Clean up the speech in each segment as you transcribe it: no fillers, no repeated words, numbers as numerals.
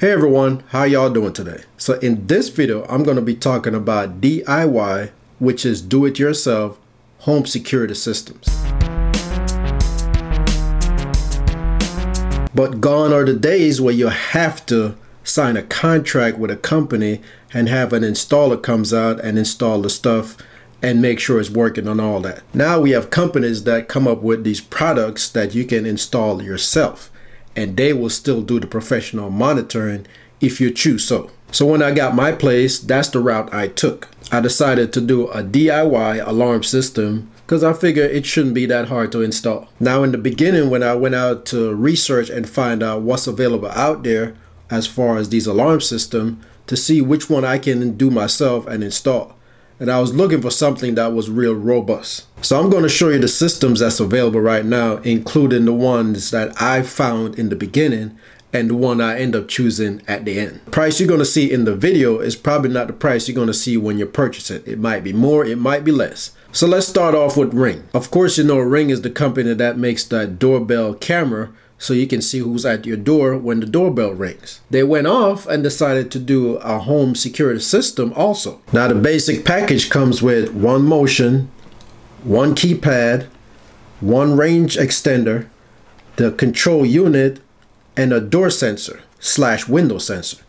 Hey everyone, how y'all doing today? So in this video, I'm gonna be talking about DIY, which is do-it-yourself home security systems. But gone are the days where you have to sign a contract with a company and have an installer comes out and install the stuff and make sure it's working on all that. Now we have companies that come up with these products that you can install yourself, and they will still do the professional monitoring if you choose so. So when I got my place, that's the route I took. I decided to do a DIY alarm system because I figure it shouldn't be that hard to install. Now in the beginning, when I went out to research and find out what's available out there as far as these alarm systems to see which one I can do myself and install. And I was looking for something that was real robust. So I'm going to show you the systems that's available right now, including the ones that I found in the beginning and the one I end up choosing at the end. The price you're going to see in the video is probably not the price you're going to see when you purchase it. It might be more, it might be less. So let's start off with Ring. Of course, you know, Ring is the company that makes that doorbell camera so you can see who's at your door when the doorbell rings. They went off and decided to do a home security system also. Now the basic package comes with one motion, one keypad, one range extender, the control unit, and a door sensor slash window sensor.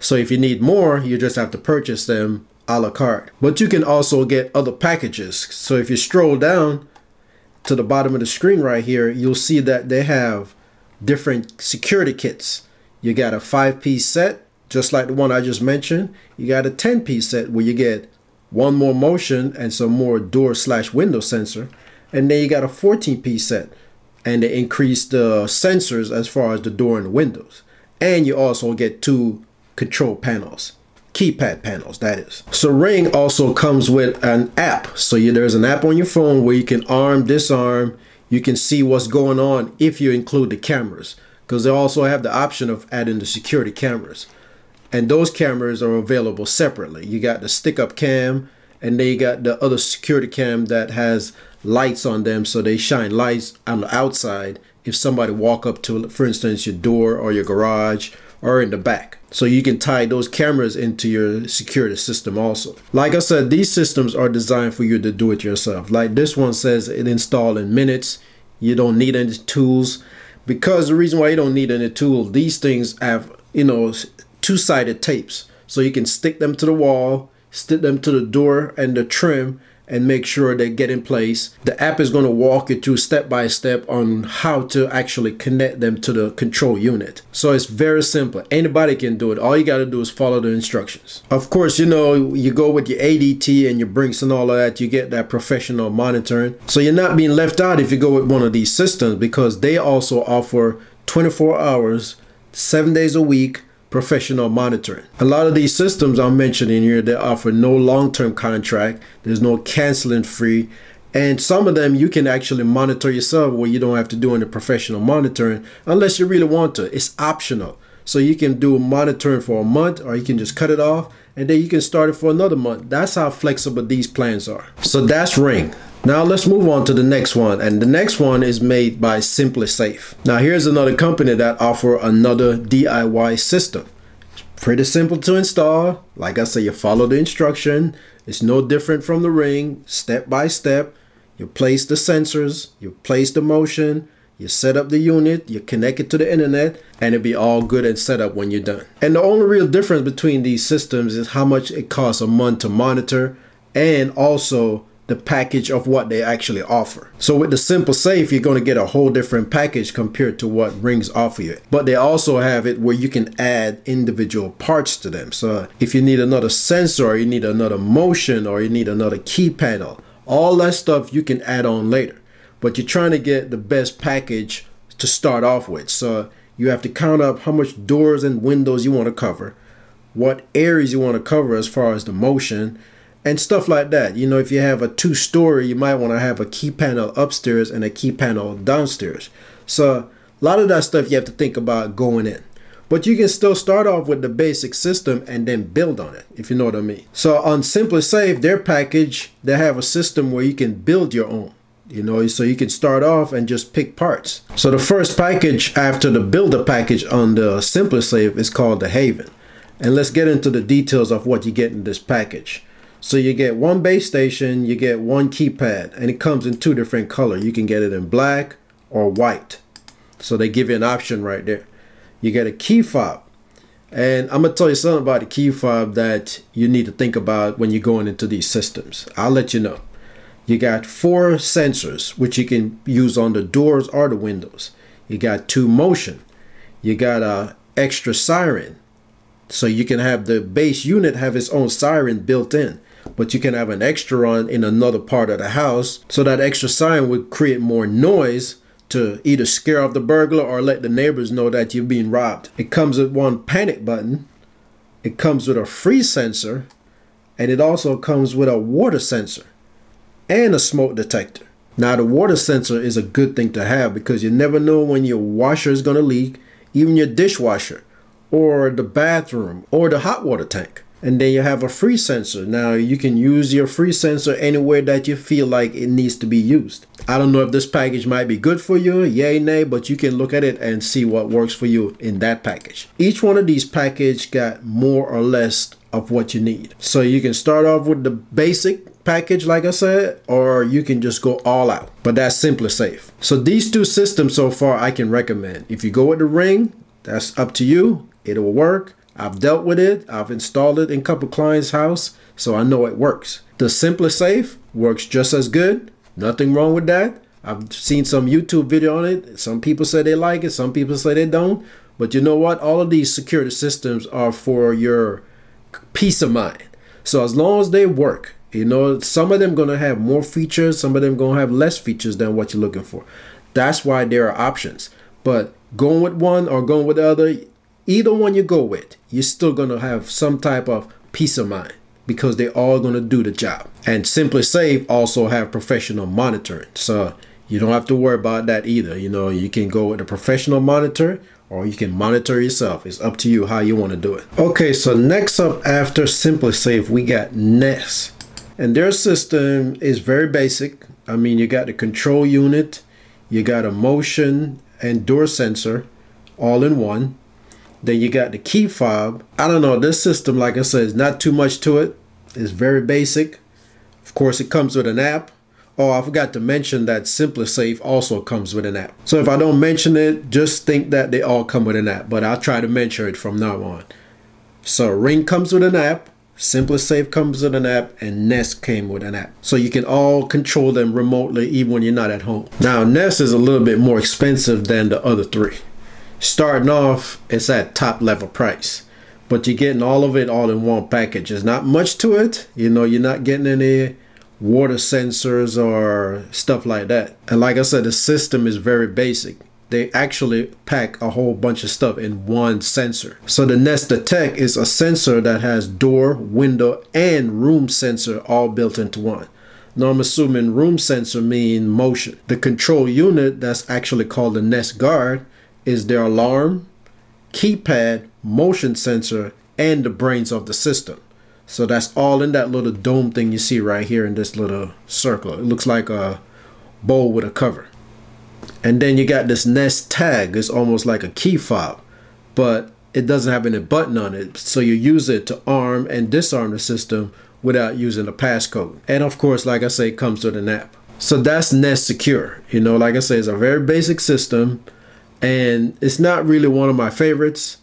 So if you need more, you just have to purchase them a la carte. But you can also get other packages. So if you stroll down to the bottom of the screen right here, you'll see that they have different security kits. You got a 5-piece set, just like the one I just mentioned. You got a 10-piece set where you get one more motion and some more door slash window sensor. And then you got a 14-piece set, and they increase the sensors as far as the door and the windows. And you also get 2 control panels, keypad panels, that is. So Ring also comes with an app. So there's an app on your phone where you can arm, disarm. You can see what's going on if you include the cameras, because they also have the option of adding the security cameras. And those cameras are available separately. You got the stick-up cam, and then you got the other security cam that has lights on them, so they shine lights on the outside if somebody walk up to, for instance, your door or your garage or in the back. So you can tie those cameras into your security system also. Like I said, these systems are designed for you to do it yourself. Like this one says it install in minutes. You don't need any tools, because the reason why you don't need any tools, these things have, you know, two-sided tapes. So you can stick them to the wall, stick them to the door and the trim, and make sure they get in place. The app is going to walk you through step by step on how to actually connect them to the control unit. So it's very simple. Anybody can do it. All you got to do is follow the instructions. Of course, you know, you go with your ADT and your Brinks and all of that, you get that professional monitoring. So you're not being left out if you go with one of these systems, because they also offer 24 hours, 7 days a week, professional monitoring. A lot of these systems I'm mentioning here, they offer no long-term contract. There's no canceling fee. And some of them you can actually monitor yourself where you don't have to do any professional monitoring unless you really want to. It's optional. So you can do monitoring for a month, or you can just cut it off and then you can start it for another month. That's how flexible these plans are. So that's Ring. Now let's move on to the next one, and the next one is made by SimpliSafe. Now here's another company that offer another DIY system. It's pretty simple to install. Like I say, you follow the instruction. It's no different from the Ring, step by step. You place the sensors, you place the motion, you set up the unit, you connect it to the internet, and it'll be all good and set up when you're done. And the only real difference between these systems is how much it costs a month to monitor, and also the package of what they actually offer. So with the SimpliSafe, you're gonna get a whole different package compared to what Rings offer you. But they also have it where you can add individual parts to them. So if you need another sensor, or you need another motion, or you need another key panel, all that stuff you can add on later. But you're trying to get the best package to start off with. So you have to count up how much doors and windows you wanna cover, what areas you wanna cover as far as the motion, and stuff like that. You know, if you have a 2-story, you might want to have a key panel upstairs and a key panel downstairs. So a lot of that stuff you have to think about going in. But you can still start off with the basic system and then build on it, if you know what I mean. So on SimpliSafe, their package, they have a system where you can build your own. you know, so you can start off and just pick parts. So the first package after the builder package on the SimpliSafe is called the Haven. And let's get into the details of what you get in this package. So you get one base station, you get one keypad, and it comes in two different colors. You can get it in black or white. So they give you an option right there. You get a key fob. And I'm going to tell you something about the key fob that you need to think about when you're going into these systems. I'll let you know. You got four sensors, which you can use on the doors or the windows. You got two motion. You got a extra siren. So you can have the base unit have its own siren built in, but you can have an extra on in another part of the house. So that extra siren would create more noise to either scare off the burglar or let the neighbors know that you're being robbed. It comes with one panic button. It comes with a freeze sensor, and it also comes with a water sensor and a smoke detector. Now the water sensor is a good thing to have because you never know when your washer is going to leak, even your dishwasher or the bathroom or the hot water tank. And then you have a freeze sensor. Now you can use your freeze sensor anywhere that you feel like it needs to be used. I don't know if this package might be good for you, yay, nay, but you can look at it and see what works for you in that package. Each one of these packages got more or less of what you need. So you can start off with the basic package, like I said, or you can just go all out, but that's SimpliSafe. So these two systems so far I can recommend. If you go with the Ring, that's up to you. It will work. I've dealt with it. I've installed it in a couple clients' house, so I know it works. The SimpliSafe works just as good. Nothing wrong with that. I've seen some YouTube video on it. Some people say they like it. Some people say they don't. But you know what? All of these security systems are for your peace of mind. So as long as they work, you know, some of them going to have more features. Some of them going to have less features than what you're looking for. That's why there are options. But going with one or going with the other, either one you go with, you're still going to have some type of peace of mind because they're all going to do the job. And SimpliSafe also have professional monitoring. So you don't have to worry about that either. You know, you can go with a professional monitor or you can monitor yourself. It's up to you how you want to do it. Okay, so next up after SimpliSafe, we got Nest. And their system is very basic. I mean, you got the control unit, you got a motion and door sensor all in one. Then you got the key fob. I don't know, this system, like I said, is not too much to it. It's very basic. Of course, it comes with an app. Oh, I forgot to mention that SimpliSafe also comes with an app. So if I don't mention it, just think that they all come with an app, but I'll try to mention it from now on. So Ring comes with an app, SimpliSafe comes with an app, and Nest came with an app. So you can all control them remotely even when you're not at home. Now, Nest is a little bit more expensive than the other three. Starting off, it's at top level price, but you're getting all of it all in one package. There's not much to it. You know, you're not getting any water sensors or stuff like that. And like I said, the system is very basic. They actually pack a whole bunch of stuff in one sensor. So the Nest Detect is a sensor that has door, window, and room sensor all built into one. Now I'm assuming room sensor mean motion. The control unit, that's actually called the Nest Guard, is their alarm, keypad, motion sensor, and the brains of the system. So that's all in that little dome thing you see right here in this little circle. It looks like a bowl with a cover. And then you got this Nest tag. It's almost like a key fob, but it doesn't have any button on it. So you use it to arm and disarm the system without using a passcode. And of course, like I say, it comes with an app. So that's Nest Secure. You know, like I say, it's a very basic system. And it's not really one of my favorites,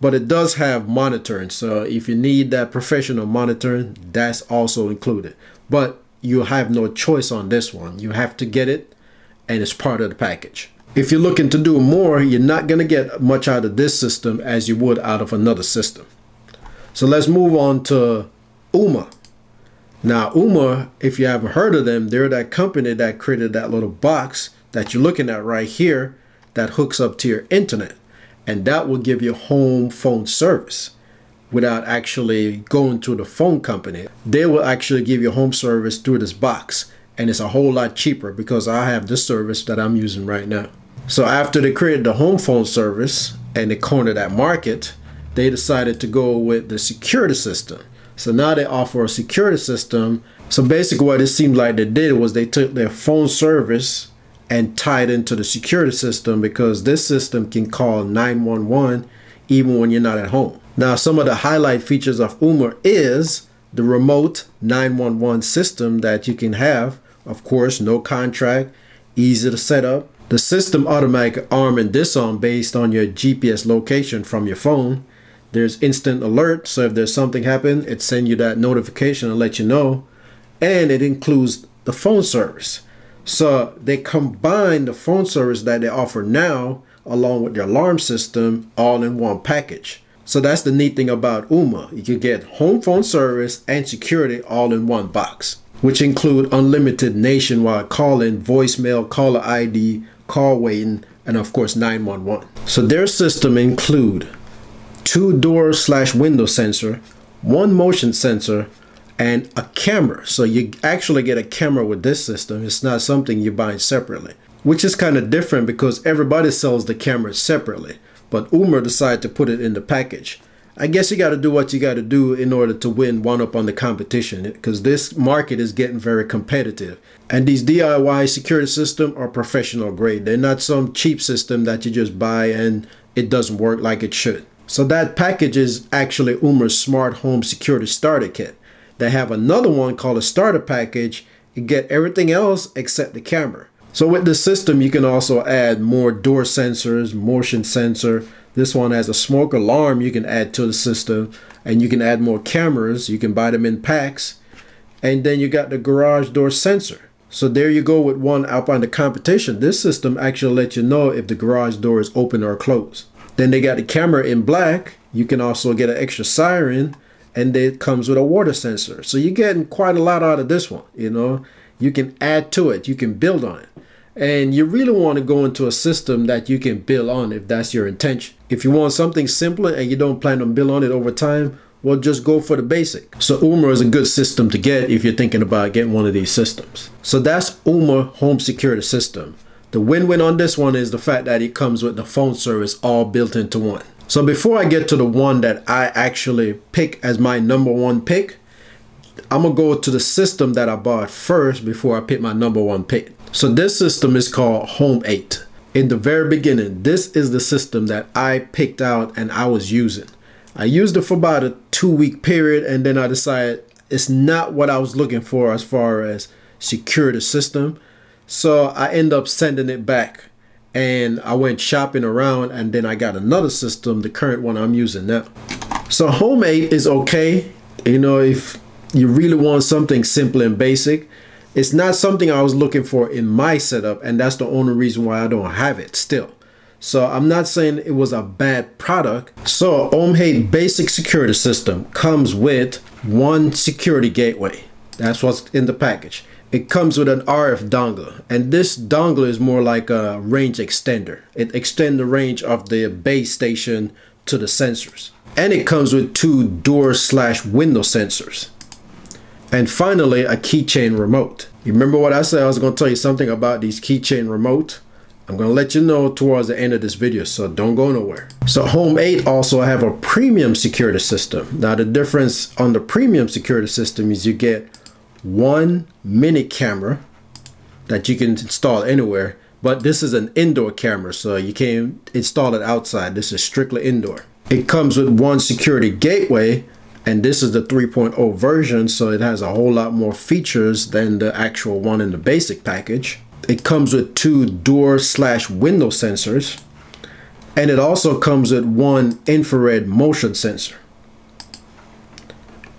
but it does have monitoring. So if you need that professional monitoring, that's also included. But you have no choice on this one. You have to get it, and it's part of the package. If you're looking to do more, you're not going to get much out of this system as you would out of another system. So let's move on to Ooma. Now, Ooma, if you haven't heard of them, they're that company that created that little box that you're looking at right here that hooks up to your internet, and that will give you home phone service without actually going to the phone company. They will actually give you home service through this box, and it's a whole lot cheaper because I have this service that I'm using right now. So after they created the home phone service and they cornered that market, they decided to go with the security system. So now they offer a security system So basically what it seemed like they did was they took their phone service and tied into the security system, because this system can call 911 even when you're not at home. Now, some of the highlight features of Ooma is the remote 911 system that you can have. Of course, no contract, easy to set up. The system automatic arm and disarm based on your GPS location from your phone. There's instant alert, so if there's something happened, it sends you that notification and let you know. And it includes the phone service. So they combine the phone service that they offer now along with the alarm system all in one package. So that's the neat thing about Ooma. You can get home phone service and security all in one box, which include unlimited nationwide calling, voicemail, caller ID, call waiting, and of course 911. So their system include 2 door/window sensor, 1 motion sensor, and a camera. So you actually get a camera with this system. It's not something you buy separately, which is kind of different because everybody sells the camera separately, but Ooma decided to put it in the package. I guess you got to do what you got to do in order to win one up on the competition, because this market is getting very competitive. And these DIY security systems are professional grade. They're not some cheap system that you just buy and it doesn't work like it should. So that package is actually Ooma's Smart Home Security Starter Kit. They have another one called a starter package. You get everything else except the camera. So with this system, you can also add more door sensors, motion sensor. This one has a smoke alarm you can add to the system, and you can add more cameras. You can buy them in packs. And then you got the garage door sensor. So there you go with one up on the competition. This system actually lets you know if the garage door is open or closed. Then they got the camera in black. You can also get an extra siren, and it comes with a water sensor. So you're getting quite a lot out of this one, you know. You can add to it, you can build on it. And you really want to go into a system that you can build on if that's your intention. If you want something simpler and you don't plan to build on it over time, well, just go for the basic. So Ooma is a good system to get if you're thinking about getting one of these systems. So that's Ooma Home Security System. The win-win on this one is the fact that it comes with the phone service all built into one. So before I get to the one that I actually pick as my #1 pick, I'm gonna go to the system that I bought first before I pick my #1 pick. So this system is called Home8. In the very beginning, this is the system that I picked out and I was using. I used it for about a 2-week period, and then I decided it's not what I was looking for as far as security system. So I end up sending it back, and I went shopping around, and then I got another system, the current one I'm using now. So Home8 is okay, you know, if you really want something simple and basic. It's not something I was looking for in my setup, and that's the only reason why I don't have it still. So I'm not saying it was a bad product. So Home8 basic security system comes with 1 security gateway. That's what's in the package. It comes with an RF dongle, and this dongle is more like a range extender. It extends the range of the base station to the sensors. And it comes with 2 door/window sensors. And finally, a keychain remote. You remember what I said I was gonna tell you something about these keychain remote? I'm gonna let you know towards the end of this video, so don't go nowhere. So Home8 also have a premium security system. Now the difference on the premium security system is you get 1 mini camera that you can install anywhere, but this is an indoor camera, so you can't install it outside. This is strictly indoor. It comes with 1 security gateway, and this is the 3.0 version, so it has a whole lot more features than the actual one in the basic package. It comes with 2 door/window sensors, and it also comes with 1 infrared motion sensor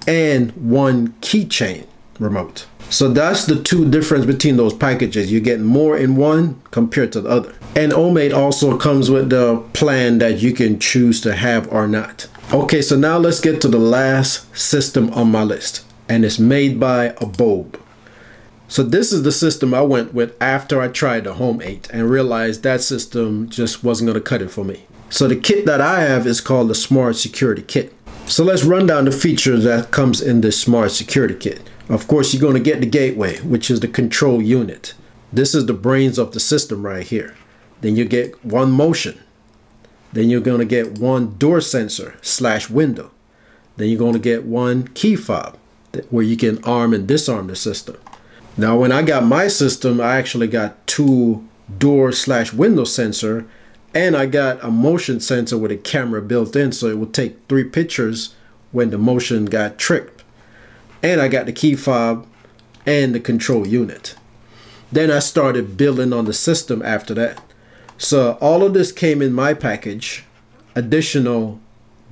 and 1 keychain remote. So that's the 2 difference between those packages. You get more in one compared to the other. And Home8 also comes with the plan that you can choose to have or not. Okay, so now let's get to the last system on my list, and it's made by Abode. So this is the system I went with after I tried the Home8 and realized that system just wasn't gonna cut it for me. So the kit that I have is called the Smart Security Kit. So let's run down the features that comes in this Smart Security Kit. Of course, you're gonna get the gateway, which is the control unit. This is the brains of the system right here. Then you get 1 motion. Then you're gonna get 1 door sensor/window. Then you're gonna get 1 key fob. where you can arm and disarm the system. Now, when I got my system, I actually got two door/window sensor, and I got a motion sensor with a camera built in, so it would take 3 pictures when the motion got tripped. And I got the key fob and the control unit. Then I started building on the system after that. So all of this came in my package. Additional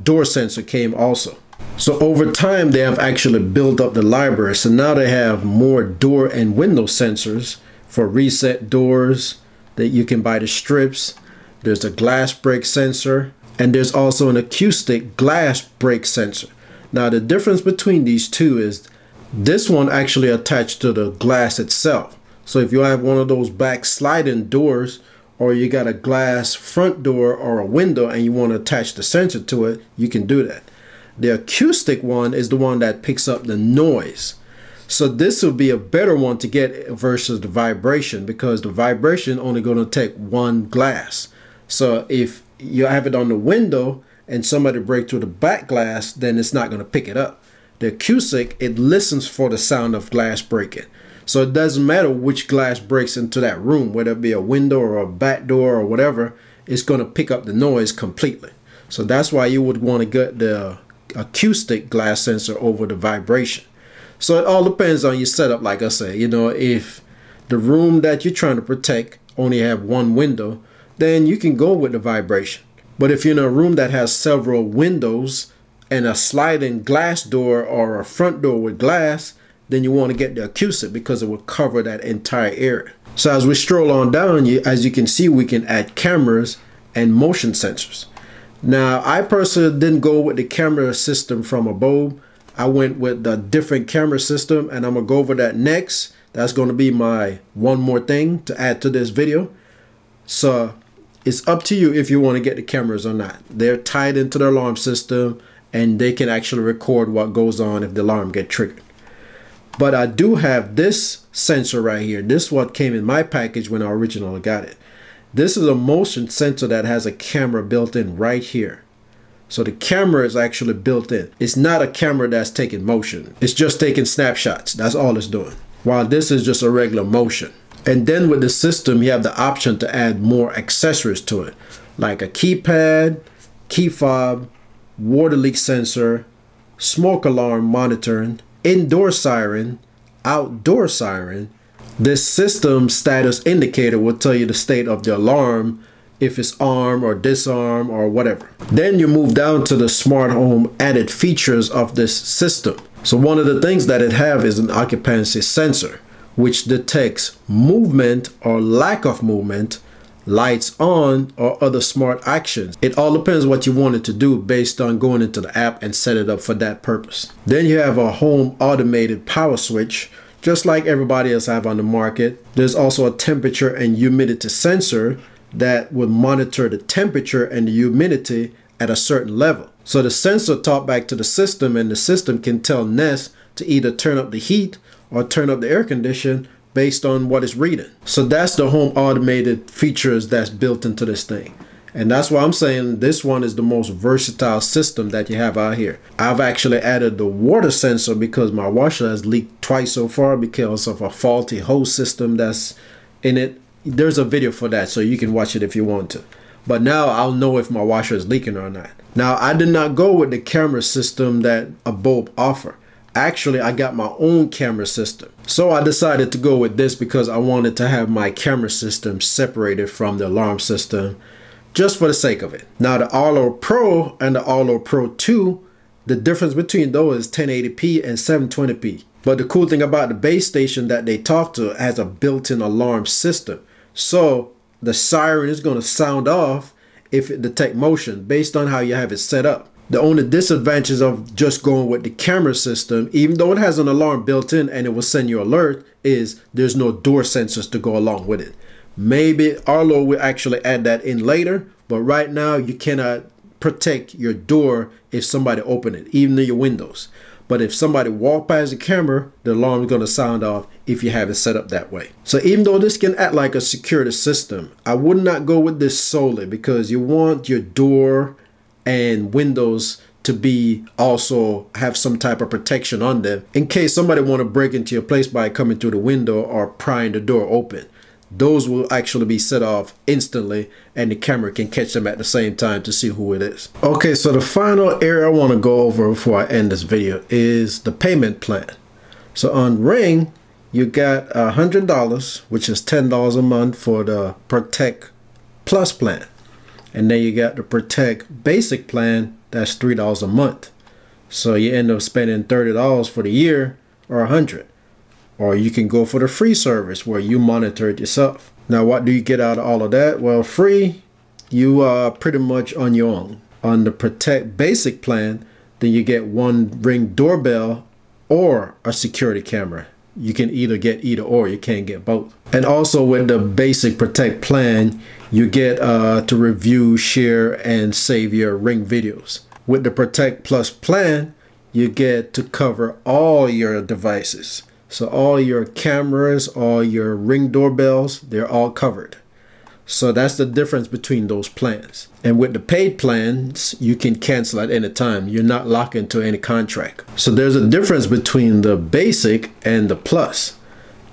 door sensor came also. So over time, they have actually built up the library. So now they have more door and window sensors for reset doors that you can buy the strips. There's a glass break sensor, and there's also an acoustic glass break sensor. Now the difference between these two is this one actually attached to the glass itself. So if you have one of those back sliding doors, or you got a glass front door or a window and you want to attach the sensor to it, you can do that. The acoustic one is the one that picks up the noise. So this will be a better one to get versus the vibration, because the vibration only going to take one glass. So if you have it on the window and somebody breaks through the back glass, then it's not going to pick it up. The acoustic, it listens for the sound of glass breaking. So it doesn't matter which glass breaks into that room, whether it be a window or a back door or whatever, it's going to pick up the noise completely. So that's why you would want to get the acoustic glass sensor over the vibration. So it all depends on your setup. Like I said, you know, if the room that you're trying to protect only have one window, then you can go with the vibration. But if you're in a room that has several windows and a sliding glass door or a front door with glass, then you want to get the acoustic because it will cover that entire area. So as we stroll on down, as you can see, we can add cameras and motion sensors. Now, I personally didn't go with the camera system from Abode. I went with a different camera system, and I'm going to go over that next. That's going to be my one more thing to add to this video. So it's up to you if you want to get the cameras or not. They're tied into the alarm system, and they can actually record what goes on if the alarm gets triggered. But I do have this sensor right here. This is what came in my package when I originally got it. This is a motion sensor that has a camera built in right here. So the camera is actually built in. It's not a camera that's taking motion. It's just taking snapshots. That's all it's doing. While this is just a regular motion. And then with the system, you have the option to add more accessories to it, like a keypad, key fob, water leak sensor, smoke alarm monitoring, indoor siren, outdoor siren. This system status indicator will tell you the state of the alarm, if it's arm or disarm or whatever. Then you move down to the smart home added features of this system. So one of the things that it have is an occupancy sensor, which detects movement or lack of movement, lights on, or other smart actions. It all depends what you want it to do based on going into the app and set it up for that purpose. Then you have a home automated power switch, just like everybody else have on the market. There's also a temperature and humidity sensor that would monitor the temperature and the humidity at a certain level. So the sensor talks back to the system, and the system can tell Nest to either turn up the heat or turn up the air condition based on what it's reading. So that's the home automated features that's built into this thing. And that's why I'm saying this one is the most versatile system that you have out here. I've actually added the water sensor because my washer has leaked twice so far because of a faulty hose system that's in it. There's a video for that, so you can watch it if you want to. But now I'll know if my washer is leaking or not. Now, I did not go with the camera system that Abode offers. Actually, I got my own camera system. So I decided to go with this because I wanted to have my camera system separated from the alarm system just for the sake of it. Now, the Arlo Pro and the Arlo Pro 2, the difference between those is 1080p and 720p. But the cool thing about the base station that they talk to has a built-in alarm system. So the siren is going to sound off if it detects motion based on how you have it set up. The only disadvantage of just going with the camera system, even though it has an alarm built in and it will send you an alert, is there's no door sensors to go along with it. Maybe Arlo will actually add that in later, but right now you cannot protect your door if somebody open it, even your windows. But if somebody walks past the camera, the alarm is going to sound off if you have it set up that way. So even though this can act like a security system, I would not go with this solely because you want your door and windows to be also have some type of protection on them in case somebody want to break into your place by coming through the window or prying the door open. Those will actually be set off instantly and the camera can catch them at the same time to see who it is. Okay, so the final area I want to go over before I end this video is the payment plan. So on Ring, you got $100, which is $10 a month for the Protect Plus plan. And then you got the Protect Basic plan, that's $3 a month. So you end up spending $30 for the year or $100. Or you can go for the free service where you monitor it yourself. Now, what do you get out of all of that? Well, free, you are pretty much on your own. On the Protect Basic plan, then you get one Ring doorbell or a security camera. You can either get either or, you can't get both. And also with the Basic Protect plan, you get to review, share, and save your Ring videos. With the Protect Plus plan, you get to cover all your devices. So all your cameras, all your Ring doorbells, they're all covered. So that's the difference between those plans. And with the paid plans, you can cancel at any time. You're not locked into any contract. So there's a difference between the Basic and the Plus.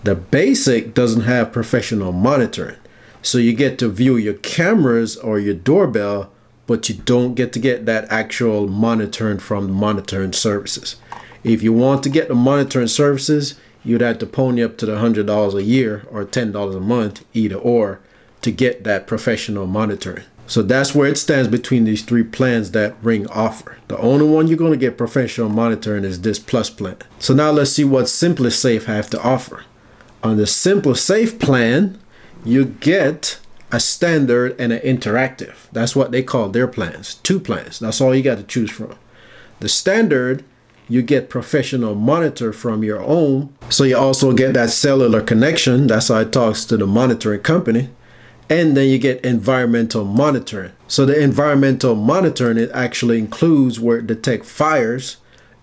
The Basic doesn't have professional monitoring. So you get to view your cameras or your doorbell, but you don't get to get that actual monitoring from the monitoring services. If you want to get the monitoring services, you'd have to pony up to the $100 a year or $10 a month, either or, to get that professional monitoring. So that's where it stands between these three plans that Ring offer. The only one you're going to get professional monitoring is this Plus plan. So now let's see what SimpliSafe have to offer. On the SimpliSafe plan, you get a standard and an interactive. That's what they call their plans. Two plans. That's all you got to choose from. The standard, you get professional monitor from your own. So you also get that cellular connection. That's how it talks to the monitoring company. And then you get environmental monitoring. So the environmental monitoring, it actually includes where it detects fires,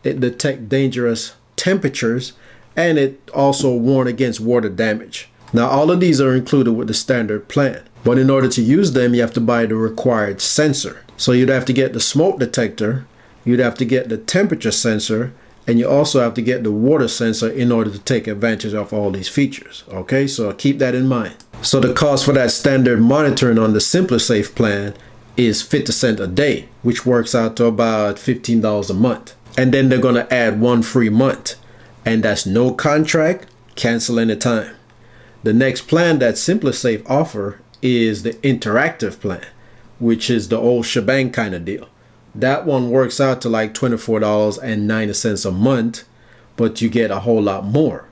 it detects dangerous temperatures, and it also warns against water damage. Now, all of these are included with the standard plan. But in order to use them, you have to buy the required sensor. So you'd have to get the smoke detector, you'd have to get the temperature sensor, and you also have to get the water sensor in order to take advantage of all these features. Okay, so keep that in mind. So the cost for that standard monitoring on the SimpliSafe plan is 50 cents a day, which works out to about $15 a month. And then they're going to add one free month, and that's no contract, cancel anytime. The next plan that SimpliSafe offer is the interactive plan, which is the old shebang kind of deal. That one works out to like $24.90 a month, but you get a whole lot more.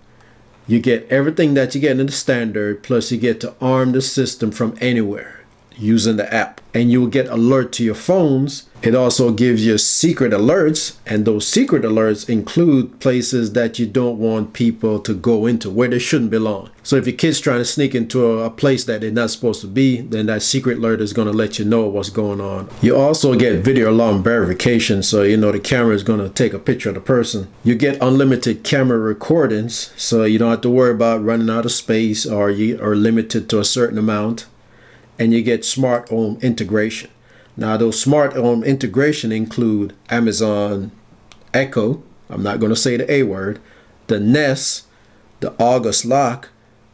You get everything that you get in the standard, plus you get to arm the system from anywhere using the app. And you will get alert to your phones. It also gives you secret alerts, and those secret alerts include places that you don't want people to go into, where they shouldn't belong. So if your kid's trying to sneak into a place that they're not supposed to be, then that secret alert is going to let you know what's going on. You also get video alarm verification, so you know the camera is going to take a picture of the person. You get unlimited camera recordings, so you don't have to worry about running out of space, or you are limited to a certain amount. And you get smart home integration. Now, those smart home integration include Amazon Echo, I'm not going to say the A word, the Nest, the August Lock,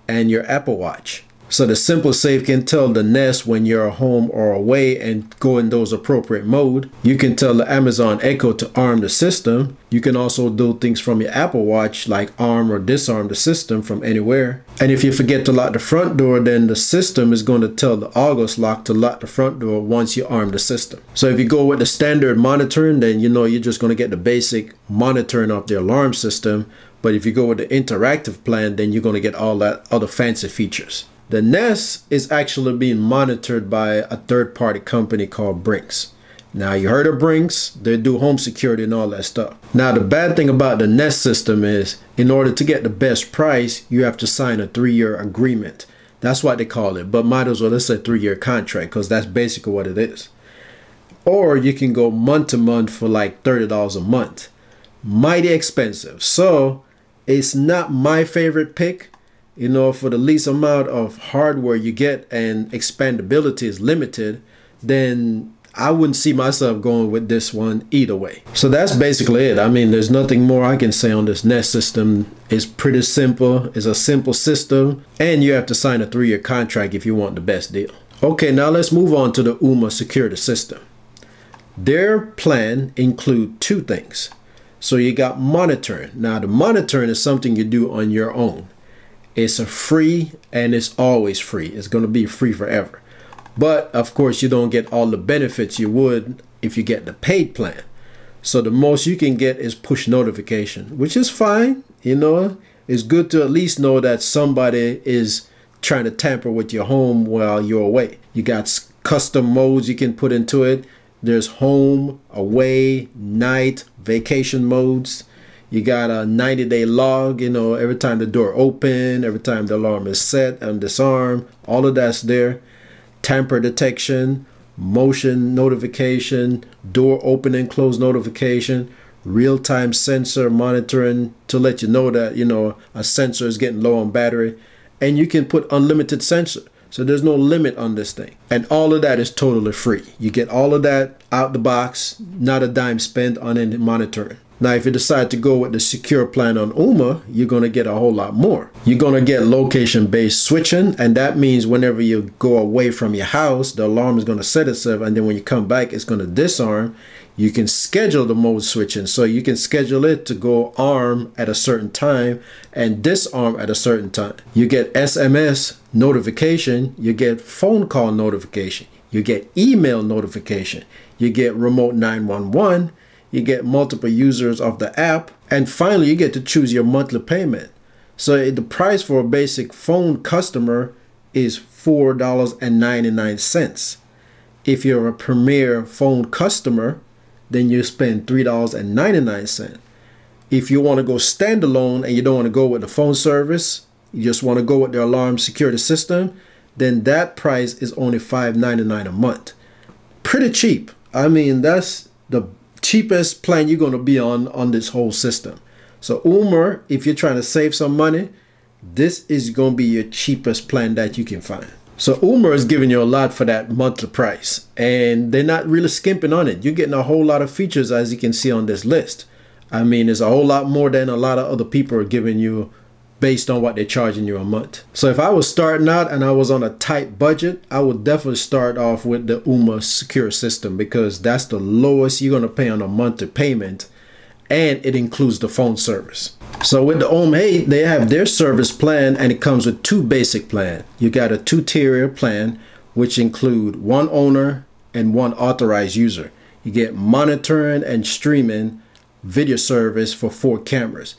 and your Apple Watch. So the SimpliSafe can tell the Nest when you're home or away and go in those appropriate mode. You can tell the Amazon Echo to arm the system. You can also do things from your Apple Watch like arm or disarm the system from anywhere. And if you forget to lock the front door, then the system is going to tell the August Lock to lock the front door once you arm the system. So if you go with the standard monitoring, then you know you're just going to get the basic monitoring of the alarm system. But if you go with the interactive plan, then you're going to get all that other fancy features. The Nest is actually being monitored by a third-party company called Brinks. Now, you heard of Brinks, they do home security and all that stuff. Now, the bad thing about the Nest system is, in order to get the best price, you have to sign a 3-year agreement. That's what they call it, but might as well just say 3-year contract, because that's basically what it is. Or you can go month-to-month for like $30 a month. Mighty expensive. So, it's not my favorite pick. You know, for the least amount of hardware you get and expandability is limited, then I wouldn't see myself going with this one either way. So that's basically it. I mean, there's nothing more I can say on this Nest system. It's pretty simple. It's a simple system, and you have to sign a 3-year contract if you want the best deal. Okay, now let's move on to the Ooma security system. Their plan includes 2 things. So you got monitoring. Now the monitoring is something you do on your own. It's a free, and it's always free. It's gonna be free forever. But of course you don't get all the benefits you would if you get the paid plan. So the most you can get is push notification, which is fine. You know, it's good to at least know that somebody is trying to tamper with your home while you're away. You got custom modes you can put into it. There's home, away, night, vacation modes. You got a 90-day log, you know, every time the door open, every time the alarm is set and disarm, all of that's there. Tamper detection, motion notification, door open and close notification, real-time sensor monitoring to let you know that, you know, a sensor is getting low on battery. And you can put unlimited sensor. So there's no limit on this thing. And all of that is totally free. You get all of that out the box, not a dime spent on any monitoring. Now, if you decide to go with the secure plan on Ooma, you're gonna get a whole lot more. You're gonna get location-based switching, and that means whenever you go away from your house, the alarm is gonna set itself, and then when you come back, it's gonna disarm. You can schedule the mode switching, so you can schedule it to go arm at a certain time and disarm at a certain time. You get SMS notification, you get phone call notification, you get email notification, you get remote 911, you get multiple users of the app, and finally you get to choose your monthly payment. So the price for a basic phone customer is $4.99. If you're a premier phone customer, then you spend $3.99. If you want to go standalone and you don't want to go with the phone service, you just want to go with the alarm security system, then that price is only $5.99 a month. Pretty cheap. I mean, that's the cheapest plan you're going to be on this whole system. So Ooma, if you're trying to save some money, this is going to be your cheapest plan that you can find. So Ooma is giving you a lot for that monthly price, and they're not really skimping on it. You're getting a whole lot of features, as you can see on this list. I mean, there's a whole lot more than a lot of other people are giving you based on what they're charging you a month. So if I was starting out and I was on a tight budget, I would definitely start off with the Ooma secure system, because that's the lowest you're gonna pay on a monthly payment, and it includes the phone service. So with the Home8, they have their service plan, and it comes with 2 basic plans. You got a 2-tier plan, which include 1 owner and 1 authorized user. You get monitoring and streaming video service for 4 cameras.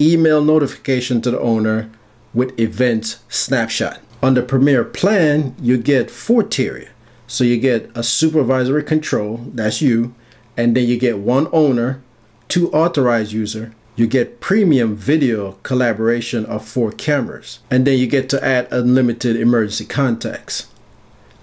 Email notification to the owner with events snapshot. On the premier plan, you get 4 tier. So you get a supervisory control, that's you, and then you get 1 owner, 2 authorized user, you get premium video collaboration of 4 cameras, and then you get to add unlimited emergency contacts.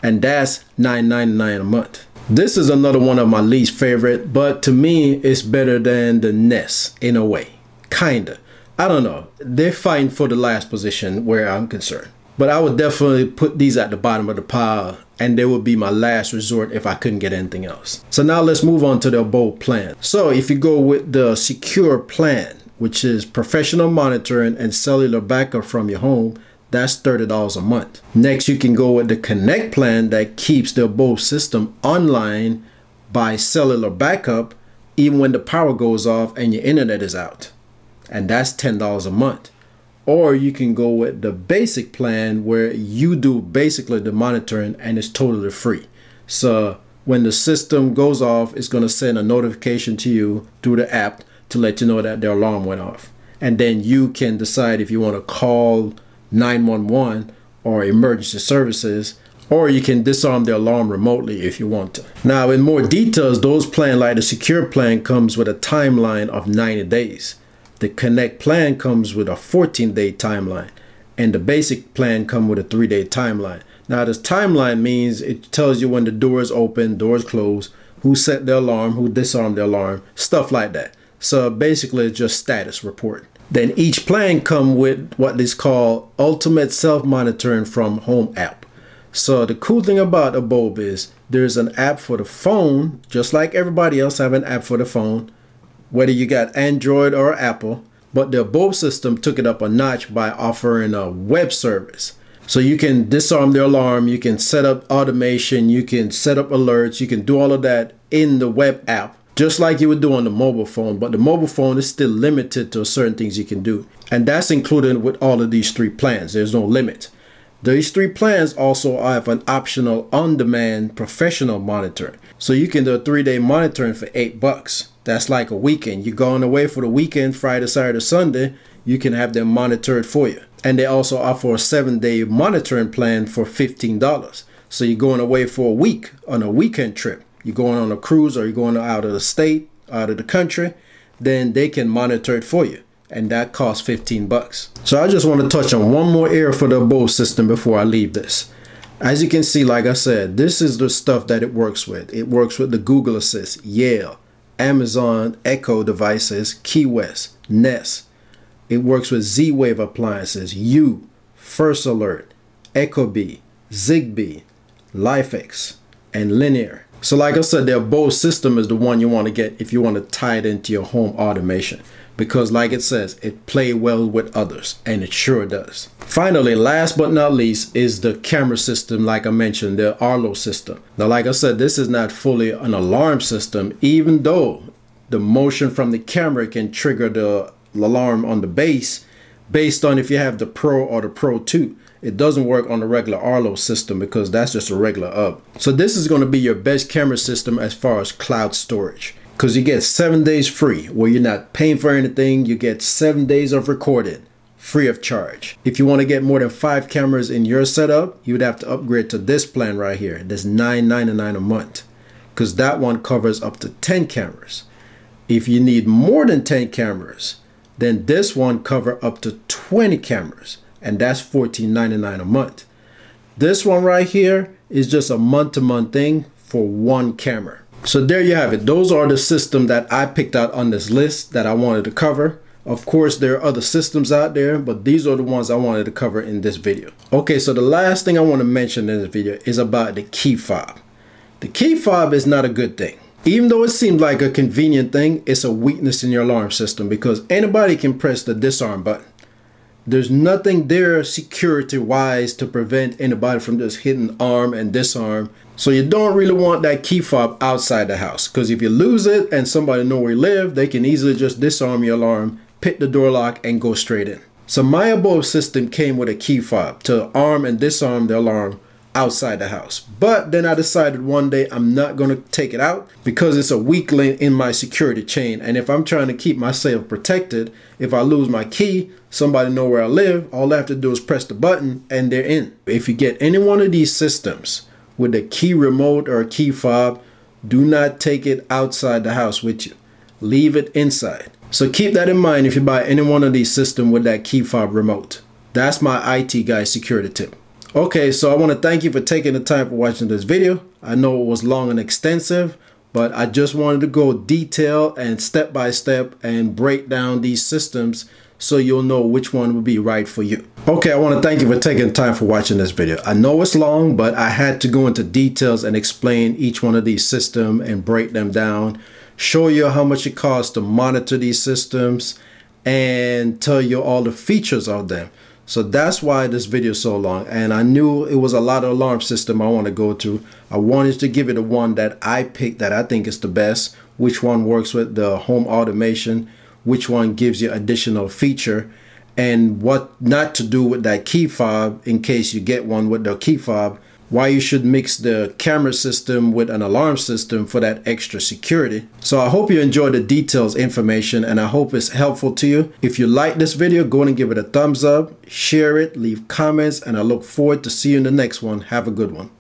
And that's $9.99 a month. This is another one of my least favorite, but to me, it's better than the Nest in a way, kinda. I don't know. They're fighting for the last position where I'm concerned. But I would definitely put these at the bottom of the pile, and they would be my last resort if I couldn't get anything else. So now let's move on to the Abode plan. So if you go with the secure plan, which is professional monitoring and cellular backup from your home, that's $30 a month. Next, you can go with the Connect plan that keeps the Abode system online by cellular backup, even when the power goes off and your internet is out. And that's $10 a month. Or you can go with the basic plan where you do basically the monitoring, and it's totally free. So when the system goes off, it's gonna send a notification to you through the app to let you know that their alarm went off. And then you can decide if you wanna call 911 or emergency services, or you can disarm the alarm remotely if you want to. Now in more details, those plans like the secure plan comes with a timeline of 90 days. The Connect plan comes with a 14-day timeline, and the basic plan comes with a 3-day timeline. Now this timeline means it tells you when the doors open, doors close, who set the alarm, who disarmed the alarm, stuff like that. So basically it's just status report. Then each plan comes with what is called ultimate self-monitoring from home app. So the cool thing about Abode is there's an app for the phone, just like everybody else have an app for the phone, whether you got Android or Apple, but the Abode system took it up a notch by offering a web service. So you can disarm the alarm, you can set up automation, you can set up alerts, you can do all of that in the web app, just like you would do on the mobile phone, but the mobile phone is still limited to certain things you can do. And that's included with all of these three plans. There's no limit. These three plans also have an optional on-demand professional monitoring. So you can do a 3-day monitoring for $8. That's like a weekend. You're going away for the weekend, Friday, Saturday, Sunday, you can have them monitored for you. And they also offer a 7-day monitoring plan for $15. So you're going away for a week on a weekend trip. You're going on a cruise or you're going out of the state, out of the country, then they can monitor it for you. And that costs $15. So I just want to touch on one more area for the Abode system before I leave this. As you can see, like I said, this is the stuff that it works with. It works with the Google Assist, Yale, Amazon Echo devices, Key West, Nest. It works with Z-Wave appliances, First Alert, Ecobee, Zigbee, LIFX, and Linear. So like I said, the Abode system is the one you want to get if you want to tie it into your home automation. Because like it says, it plays well with others, and it sure does. Finally, last but not least is the camera system, like I mentioned, the Arlo system. Now, like I said, this is not fully an alarm system, even though the motion from the camera can trigger the alarm on the base, based on if you have the Pro or the Pro 2. It doesn't work on the regular Arlo system because that's just a regular hub. So this is going to be your best camera system as far as cloud storage, because you get 7 days free where you're not paying for anything. You get 7 days of recording free of charge. If you want to get more than 5 cameras in your setup, you would have to upgrade to this plan right here. That's $9.99 a month, because that one covers up to 10 cameras. If you need more than 10 cameras, then this one covers up to 20 cameras. And that's $14.99 a month. This one right here is just a month-to-month thing for 1 camera. So there you have it. Those are the systems that I picked out on this list that I wanted to cover. Of course, there are other systems out there, but these are the ones I wanted to cover in this video. Okay, so the last thing I want to mention in this video is about the key fob. The key fob is not a good thing. Even though it seemed like a convenient thing, it's a weakness in your alarm system because anybody can press the disarm button. There's nothing there security-wise to prevent anybody from just hitting arm and disarm. So you don't really want that key fob outside the house, because if you lose it and somebody knows where you live, they can easily just disarm your alarm, pick the door lock, and go straight in. So my Abode system came with a key fob to arm and disarm the alarm outside the house. But then I decided one day I'm not going to take it out because it's a weak link in my security chain. And if I'm trying to keep myself protected, if I lose my key, somebody know where I live, all I have to do is press the button and they're in. If you get any one of these systems with a key remote or a key fob, do not take it outside the house with you. Leave it inside. So keep that in mind if you buy any one of these systems with that key fob remote. That's my IT guy security tip. Okay, so I want to thank you for taking the time for watching this video. I know it was long and extensive, but I just wanted to go detail and step by step and break down these systems so you'll know which one will be right for you. Okay, I want to thank you for taking the time for watching this video. I know it's long, but I had to go into details and explain each one of these systems and break them down, show you how much it costs to monitor these systems, and tell you all the features of them. So that's why this video is so long, and I knew it was a lot of alarm system I want to go to. I wanted to give it the one that I picked that I think is the best, which one works with the home automation, which one gives you additional feature, and what not to do with that key fob in case you get one with the key fob, why you should mix the camera system with an alarm system for that extra security. So I hope you enjoyed the details information, and I hope it's helpful to you. If you like this video, go ahead and give it a thumbs up, share it, leave comments, and I look forward to seeing you in the next one. Have a good one.